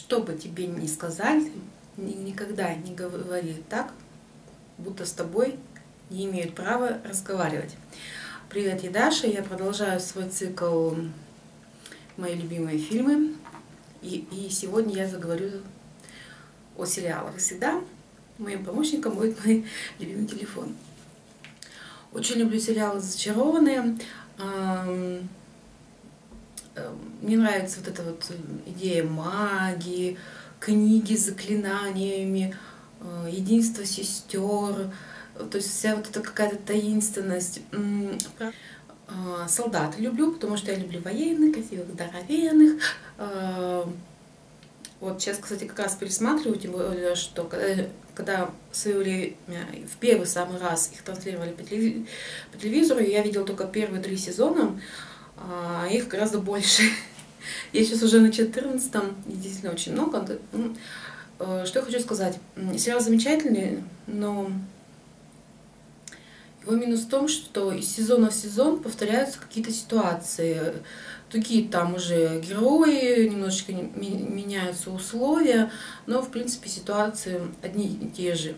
Что бы тебе ни сказали, никогда не говори так, будто с тобой не имеют права разговаривать. Привет, я Даша, я продолжаю свой цикл «Мои любимые фильмы». И сегодня я заговорю о сериалах. Всегда моим помощником будет мой любимый телефон. Очень люблю сериалы «Зачарованные». Мне нравится вот эта вот идея магии, книги с заклинаниями, единство сестер, то есть вся вот эта какая-то таинственность. Солдат люблю, потому что я люблю военных, красивых, здоровенных. Вот сейчас, кстати, как раз пересматриваю, тем более, что когда в первый самый раз их транслировали по телевизору, я видела только первые 3 сезона, а их гораздо больше. Я сейчас уже на 14-м, действительно очень много. Что я хочу сказать. Сериал замечательный, но его минус в том, что из сезона в сезон повторяются какие-то ситуации. Такие там уже герои, немножечко меняются условия, но в принципе ситуации одни и те же.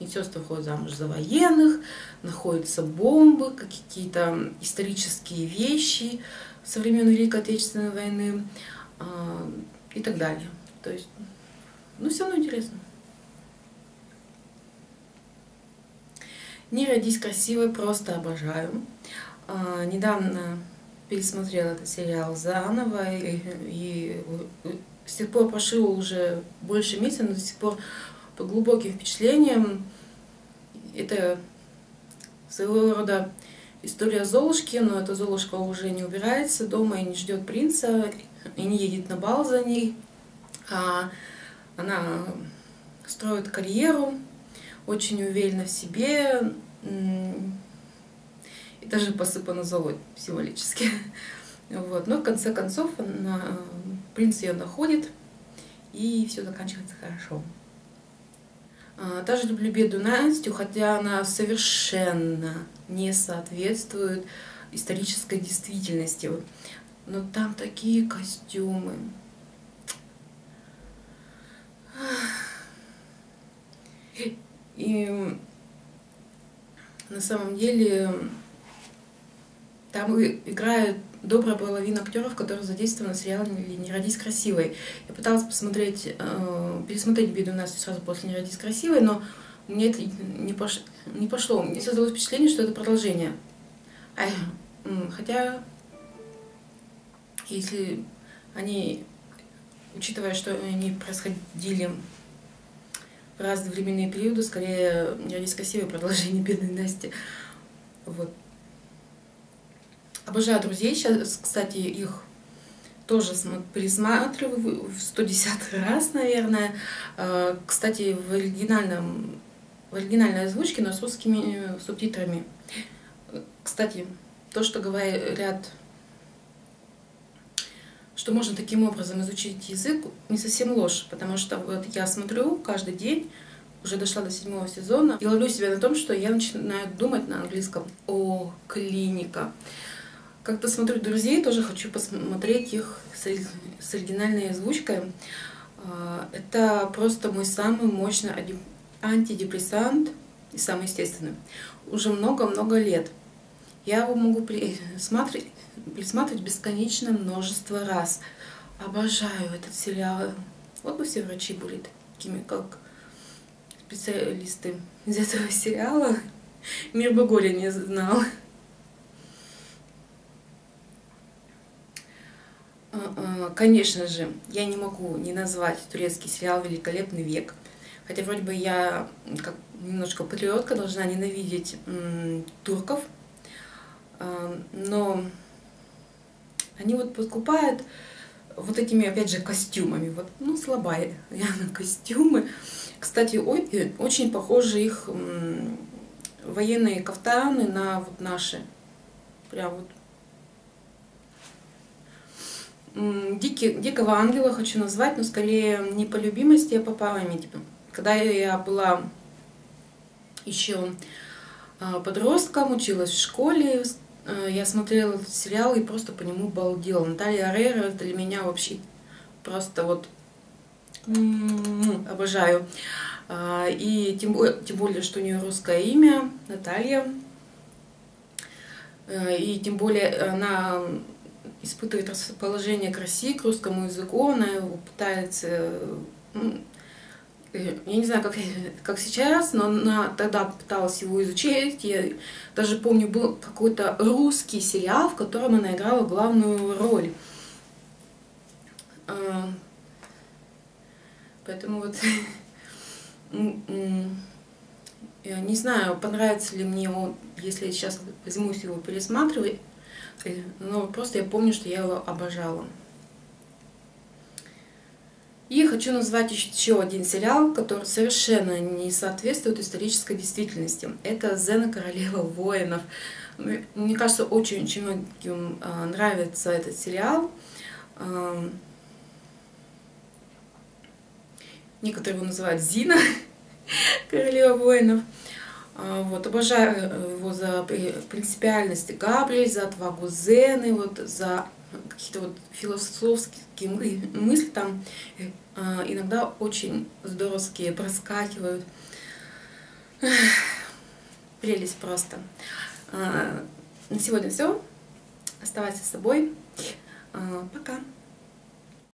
Медсестры выходят замуж за военных, находятся бомбы, какие-то исторические вещи со времен Великой Отечественной войны и так далее. То есть, ну, все равно интересно. «Не родись красивой» просто обожаю. Недавно пересмотрела этот сериал заново, и с тех пор прошло уже больше месяца, но до сих пор по глубоким впечатлениям. Это своего рода история Золушки, но эта Золушка уже не убирается дома и не ждет принца, и не едет на бал за ней. Она строит карьеру, очень уверена в себе, и даже посыпана золой символически. Вот. Но в конце концов принц ее находит, и все заканчивается хорошо. Также люблю «Бедную Настю», хотя она совершенно не соответствует исторической действительности. Но там такие костюмы. И на самом деле там играет добрая половина актеров, которые задействованы в сериале «Не родись красивой». Я пыталась пересмотреть «Бедную Настю» сразу после «Не родись красивой», но мне это не пошло. Мне создалось впечатление, что это продолжение. Хотя, если они, учитывая, что они происходили в разные временные периоды, скорее «Не родись красивой» продолжение «Бедной Насти». Вот. Обожаю «Друзей». Сейчас, кстати, их тоже пересматриваю в 110 раз, наверное. Кстати, в оригинальной озвучке, но с русскими субтитрами. Кстати, то, что говорят, что можно таким образом изучить язык, не совсем ложь. Потому что вот я смотрю каждый день, уже дошла до 7-го сезона, и ловлю себя на том, что я начинаю думать на английском. О, «Клиника». Как-то смотрю «Друзей», тоже хочу посмотреть их с оригинальной озвучкой. Это просто мой самый мощный антидепрессант и самый естественный. Уже много-много лет. Я его могу пересматривать бесконечное множество раз. Обожаю этот сериал. Вот бы все врачи были такими, как специалисты из этого сериала. Мир бы горя не знал. Конечно же, я не могу не назвать турецкий сериал «Великолепный век». Хотя вроде бы я, как немножко патриотка, должна ненавидеть турков. Но они вот подкупают вот этими, опять же, костюмами. Вот, ну, слабая реально костюмы. Кстати, очень похожи их военные кафтаны на вот наши. Прям вот. «Дикого ангела» хочу назвать, но скорее не по любимости, а по памяти. Когда я была еще подростком, училась в школе, я смотрела этот сериал и просто по нему балдела. Наталья Арера для меня вообще просто вот Обожаю. И тем более, что у нее русское имя, Наталья. И тем более она испытывает расположение к России, к русскому языку. Она его пытается, я не знаю, как сейчас, но она тогда пыталась его изучить. Я даже помню, был какой-то русский сериал, в котором она играла главную роль. Поэтому вот я не знаю, понравится ли мне он, если я сейчас возьмусь его пересматривать, но просто я помню, что я его обожала. И хочу назвать еще один сериал, который совершенно не соответствует исторической действительности. Это «Зена, Королева воинов». Мне кажется, очень-очень многим нравится этот сериал. Некоторые его называют «Зина», «Королева воинов». Вот, обожаю его за принципиальность Габриэль, за отвагу Зены, вот, за какие-то вот философские мысли там иногда очень здоровские проскакивают. Прелесть просто. На сегодня все. Оставайся с собой. Пока.